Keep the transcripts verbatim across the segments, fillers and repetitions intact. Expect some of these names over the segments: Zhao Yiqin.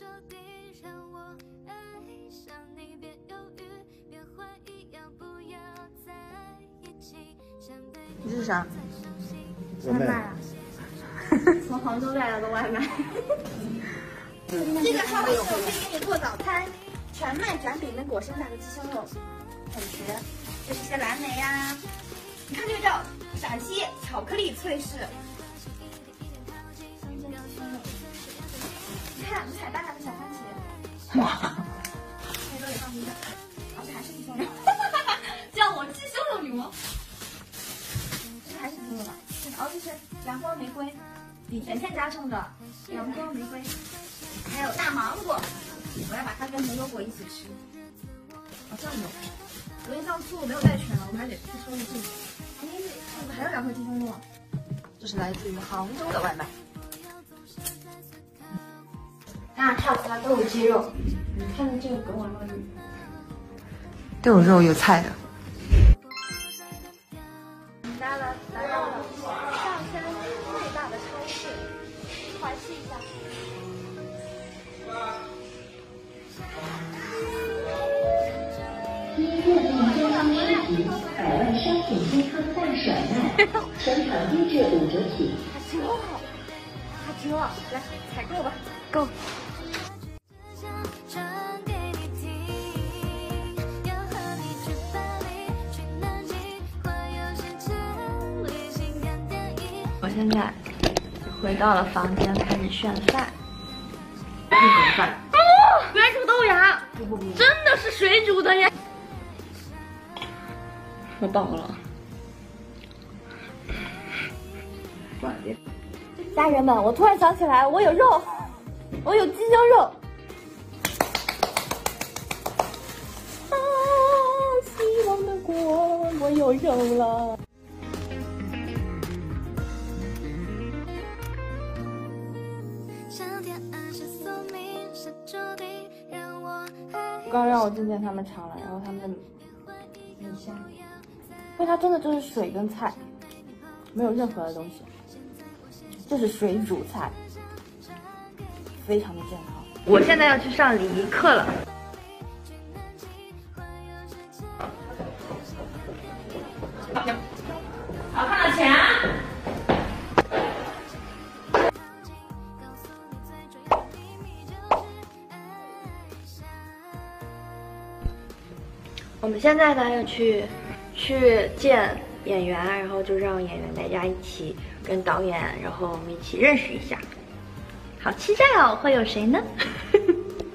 着地让我爱上你，别犹豫，别怀疑，要不要在一起？你是啥？外卖啊！从杭州带来的外卖。这个超市我可以给你做早餐，全麦卷饼的果生蛋和鸡胸肉，很绝。这是些蓝莓呀、啊，你看这个叫陕西巧克力脆式。 看五彩斑斓的小番茄，哇！这里放鸡蛋，而且还是鸡胸肉，叫我鸡胸肉女王。这还是鸡胸肉吧？哦，这是阳光玫瑰，甜甜家种的阳光玫瑰，还有大芒果，我要把它跟红油果一起吃。好像有，昨天上醋没有带全了，我们还得去收一份。哎，这个还有两块鸡胸肉，这是来自于杭州的外卖。 那差不多都有鸡肉，你看看这个跟我肉的，都有肉有菜的。我们来了，来到了象山最大的超市，环视一下。第一个订周仓市集百万商品鸡汤大甩卖，全场低至五折起。挺好，还挺好，来采购吧。 Go。我现在回到了房间，开始炫饭。日本饭。哦，原来是个豆芽，不不不，真的是水煮的呀。我饱了。家人们，我突然想起来，我有肉。 我有鸡胸肉，啊，希望的果，我有肉了。刚让我进见他们尝了，然后他们的米香，因为它真的就是水跟菜，没有任何的东西，这是水煮菜。 非常的健康。我现在要去上礼仪课了。好看到钱。我们现在呢要去去见演员，然后就让演员大家一起跟导演，然后我们一起认识一下。 好期待哦，会有谁呢？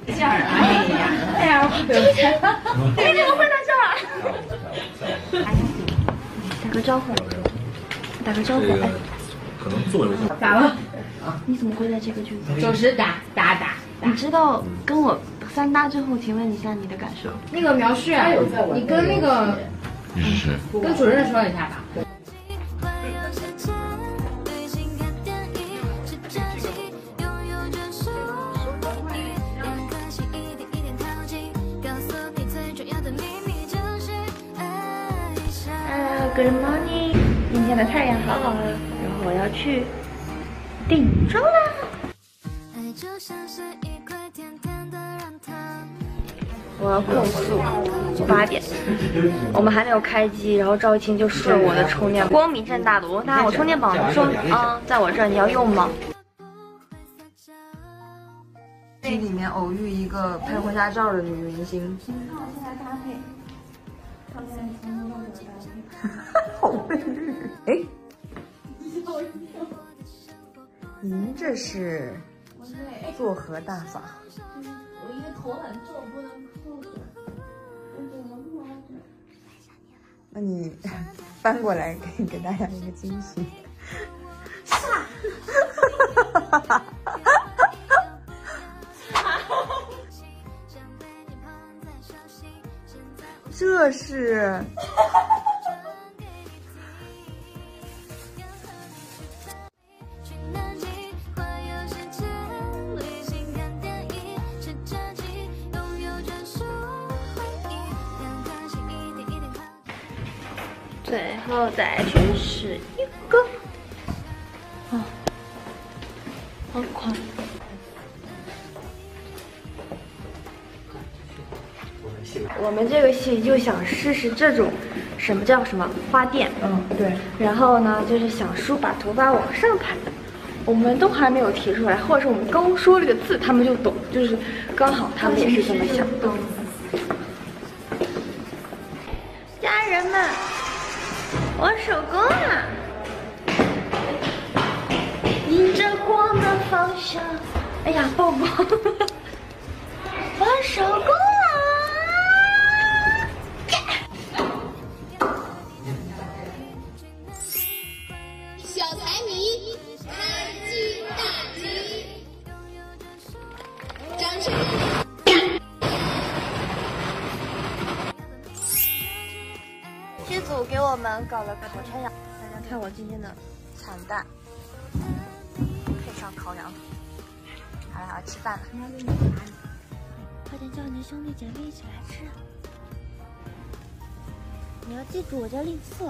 笑儿，哎呀，哎，你们会唱笑儿？打个招呼，打个招呼，哎，可能坐着咋了？啊？你怎么会在这个剧组？就是打打打。你知道跟我三搭之后，请问一下你的感受？那个苗旭，你跟那个，跟主任说一下吧。 Good morning， 今天的太阳好好了，然后我要去定妆啦。我要控诉八点，我们还没有开机，然后赵一清就顺我的充电，光明正大的我问他我充电宝，他说啊、嗯，在我这儿你要用吗？这里面偶遇一个拍婚纱照的女明星。看我现在搭配。 好费力！哎，您这是作何大法？我一个头很重，不能扣着，我怎么扣着？那你翻过来给给大家一个惊喜。是吧？哈哈哈哈哈！ 这是，最后再去试一个，啊，好快。我们这个戏就想试试这种什么叫什么花店，嗯，对。然后呢，就是想梳把头发往上盘，我们都还没有提出来，或者是我们刚说了个字，他们就懂，就是刚好他们也是这么想的。家人们，我手工啊，迎着光的方向，哎呀，抱抱，我手工。 剧组给我们搞了烤全羊，大家看我今天的惨淡，配上烤羊。好了，好了，吃饭了。快点叫你的兄弟姐妹一起来吃。你要记住，我叫令次，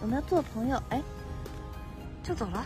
我们要做朋友。哎，就走了。